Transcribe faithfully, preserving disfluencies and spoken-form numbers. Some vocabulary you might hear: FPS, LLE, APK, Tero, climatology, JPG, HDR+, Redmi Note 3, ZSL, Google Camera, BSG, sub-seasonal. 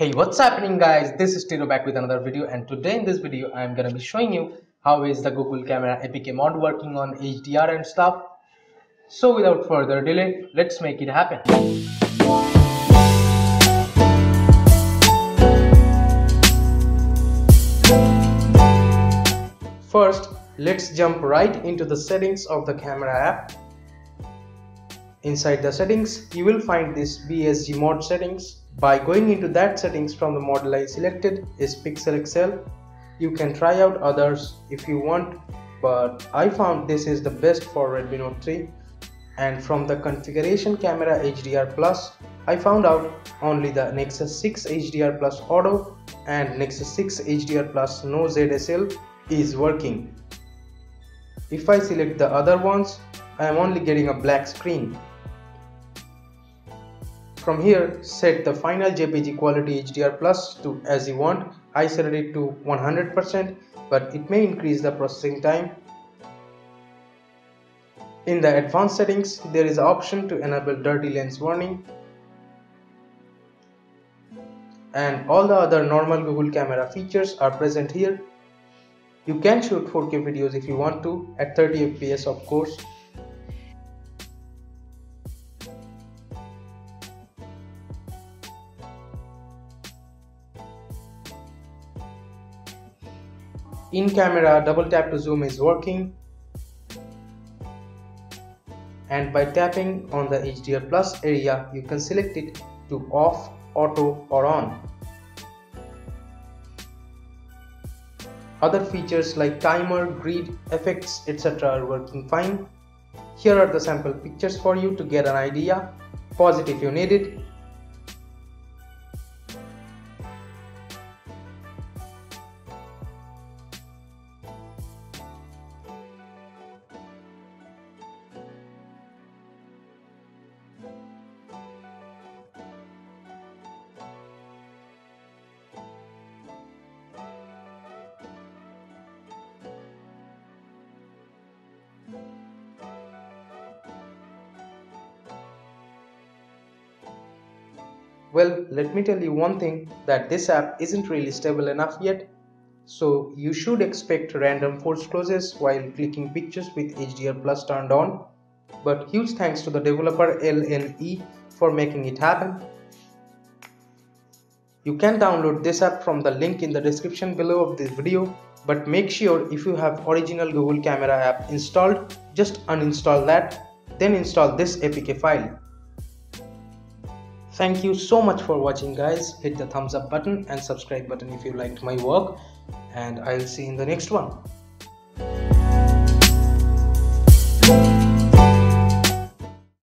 Hey, what's happening guys? This is Tero back with another video, and today in this video I'm gonna be showing you how is the Google Camera A P K mod working on H D R and stuff. So without further delay, let's make it happen. First, let's jump right into the settings of the camera app. Inside the settings, you will find this B S G mod settings. By going into that settings from the model I selected is Pixel X L. You can try out others if you want, but I found this is the best for Redmi Note three. And from the configuration camera H D R plus, I found out only the Nexus six H D R plus Auto and Nexus six H D R plus No Z S L is working. If I select the other ones, I am only getting a black screen. From here, set the final J P G quality H D R plus to as you want. I set it to one hundred percent, but it may increase the processing time. In the advanced settings, there is an option to enable dirty lens warning. And all the other normal Google Camera features are present here. You can shoot four K videos if you want to, at thirty F P S of course. In camera, double tap to zoom is working, and by tapping on the H D R plus area, you can select it to off, auto or on. Other features like timer, grid, effects et cetera are working fine. Here are the sample pictures for you to get an idea. Pause it if you need it. Well, let me tell you one thing, that this app isn't really stable enough yet, so you should expect random force closes while clicking pictures with H D R plus turned on. But huge thanks to the developer L L E for making it happen. You can download this app from the link in the description below of this video, but make sure if you have original Google Camera app installed, just uninstall that, then install this A P K file. Thank you so much for watching guys. Hit the thumbs up button and subscribe button if you liked my work, and I'll see you in the next one.